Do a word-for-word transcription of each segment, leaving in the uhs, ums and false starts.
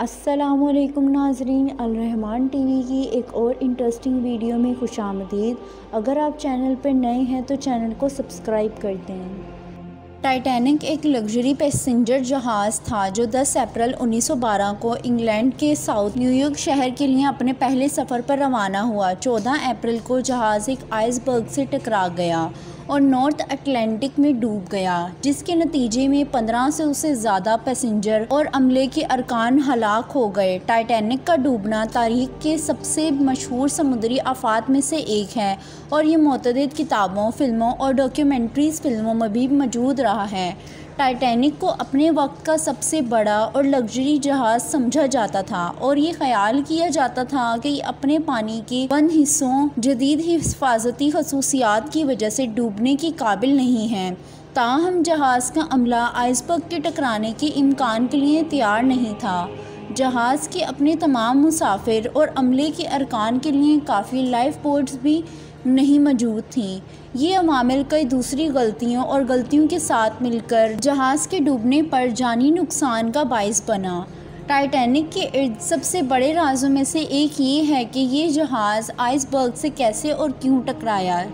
अस्सलामुअलैकुम नाज़रीन, अलरहमान टीवी की एक और इंटरेस्टिंग वीडियो में खुशामदीद। अगर आप चैनल पर नए हैं तो चैनल को सब्सक्राइब कर दें। टाइटैनिक एक लग्जरी पैसेंजर जहाज़ था जो दस अप्रैल उन्नीस सौ बारह को इंग्लैंड के साउथ न्यूयॉर्क शहर के लिए अपने पहले सफ़र पर रवाना हुआ। चौदह अप्रैल को जहाज़ एक आइसबर्ग से टकरा गया और नॉर्थ अटलांटिक में डूब गया, जिसके नतीजे में पंद्रह से उससे ज़्यादा पैसेंजर और अमले के अरकान हलाक हो गए। टाइटैनिक का डूबना तारीख के सबसे मशहूर समुद्री आफात में से एक है और ये मुतअद्दिद किताबों, फिल्मों और डॉक्यूमेंट्रीज़ फिल्मों में भी मौजूद रहा है। टाइटैनिक को अपने वक्त का सबसे बड़ा और लग्जरी जहाज़ समझा जाता था और ये ख्याल किया जाता था कि अपने पानी के बंद हिस्सों, जदीद हिफाजती खसूसियात की वजह से डूबने के काबिल नहीं हैं। ताहम जहाज़ का अमला आइसबर्ग के टकराने के इम्कान के लिए तैयार नहीं था। जहाज़ के अपने तमाम मुसाफिर और अमले के अरकान के लिए काफ़ी लाइफ बोट्स भी नहीं मौजूद थी। ये अवामिल कई दूसरी गलतियों और गलतियों के साथ मिलकर जहाज़ के डूबने पर जानी नुकसान का बायस बना। टाइटैनिक के इर्द सबसे बड़े राजों में से एक ये है कि ये जहाज़ आइसबर्ग से कैसे और क्यों टकराया।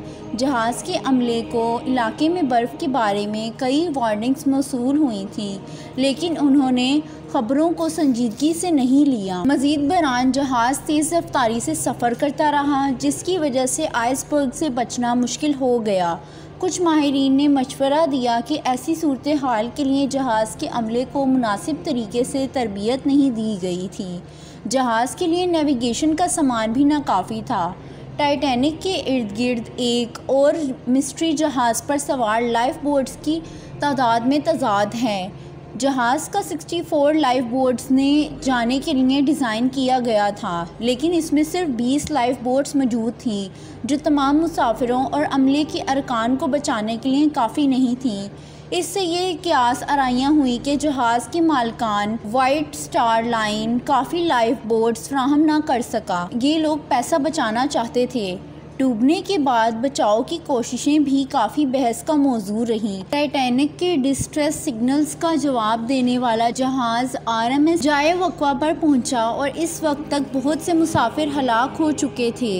जहाज़ के अमले को इलाके में बर्फ़ के बारे में कई वार्निंग्स मौसूल हुई थीं, लेकिन उन्होंने ख़बरों को संजीदगी से नहीं लिया। मज़ीद बरान जहाज़ तेज़ रफ्तारी से सफ़र करता रहा, जिसकी वजह से आइसबर्ग से बचना मुश्किल हो गया। कुछ माहिरीन ने मशवरा दिया कि ऐसी सूरत हाल के लिए जहाज़ के अमले को मुनासिब तरीके से तरबियत नहीं दी गई थी। जहाज़ के लिए नेविगेशन का सामान भी नाकाफ़ी था। टाइटैनिक के इर्द गिर्द एक और मिस्ट्री जहाज़ पर सवार लाइफ बोट्स की तादाद में तजाद है। जहाज़ का चौंसठ लाइफ बोट्स ने जाने के लिए डिज़ाइन किया गया था, लेकिन इसमें सिर्फ बीस लाइफ बोट्स मौजूद थीं, जो तमाम मुसाफिरों और अमले के अरकान को बचाने के लिए काफ़ी नहीं थीं। इससे ये क्यास आराइयाँ हुई कि जहाज़ के मालकान वाइट स्टार लाइन काफ़ी लाइफ बोट्स फ्राहम ना कर सका। ये लोग पैसा बचाना चाहते थे। डूबने के बाद बचाव की कोशिशें भी काफ़ी बहस का मौजू रहीं। टाइटैनिक के डिस्ट्रेस सिग्नल्स का जवाब देने वाला जहाज़ आर एम एस जाए वक़्वा पर पहुंचा और इस वक्त तक बहुत से मुसाफिर हलाक हो चुके थे।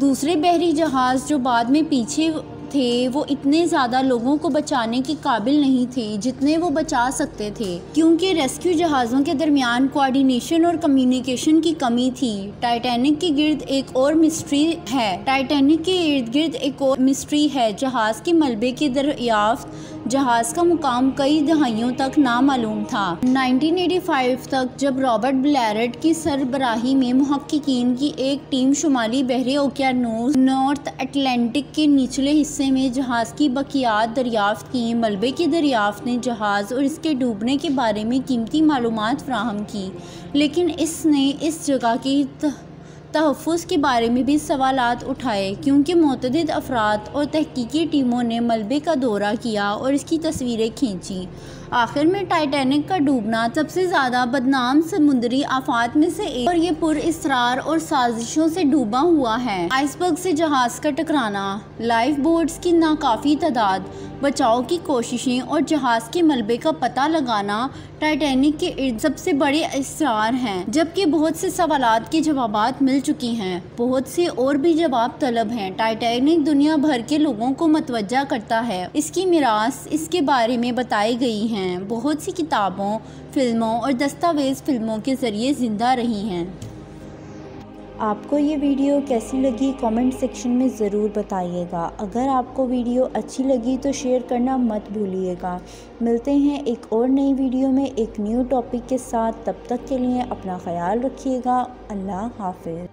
दूसरे बहरी जहाज़ जो बाद में पीछे थे, वो इतने ज़्यादा लोगों को बचाने के काबिल नहीं थे जितने वो बचा सकते थे, क्योंकि रेस्क्यू जहाज़ों के दरमियान कोऑर्डिनेशन और कम्युनिकेशन की कमी थी। टाइटैनिक के गिर्द एक और मिस्ट्री है टाइटैनिक के इर्द गिर्द एक और मिस्ट्री है जहाज़ के मलबे की दरियाफ्त। जहाज़ का मुकाम कई दहाइयों तक नामालूम था। नाइनटीन एटी फाइव तक जब रॉबर्ट ब्लैरड की सरबराही में मुहक्किकीन की एक टीम शुमाली बहरे ओकियानूस, नॉर्थ अटलांटिक के निचले हिस्से में जहाज़ की बकियात दरियाफ्त की। मलबे की दरियाफ्त ने जहाज़ और इसके डूबने के बारे में कीमती मालूमात फ्राहम की, लेकिन इसने इस जगह की तहफ़्फ़ुज़ के बारे में भी सवालात उठाए, क्योंकि मुतअद्दिद अफराद और तहकीकी टीमों ने मलबे का दौरा किया और इसकी तस्वीरें खींची। आखिर में टाइटैनिक का डूबना सबसे ज़्यादा बदनाम समुद्री आफात में से एक और ये पुरअसरार और साजिशों से डूबा हुआ है। आइसबर्ग से जहाज़ का टकराना, लाइफ बोट्स की नाकाफ़ी तादाद, बचाव की कोशिशें और जहाज़ के मलबे का पता लगाना टाइटैनिक के इर्द सबसे बड़े असरार हैं, जबकि बहुत से सवालात के जवाबात मिल चुकी हैं। बहुत से और भी जवाब तलब हैं। टाइटैनिक दुनिया भर के लोगों को मतवज्जा करता है। इसकी मिरास इसके बारे में बताई गई है। बहुत सी किताबों, फिल्मों और दस्तावेज़ फिल्मों के ज़रिए ज़िंदा रही हैं। आपको ये वीडियो कैसी लगी कमेंट सेक्शन में ज़रूर बताइएगा। अगर आपको वीडियो अच्छी लगी तो शेयर करना मत भूलिएगा। मिलते हैं एक और नई वीडियो में एक न्यू टॉपिक के साथ। तब तक के लिए अपना ख्याल रखिएगा। अल्लाह हाफ़िज़।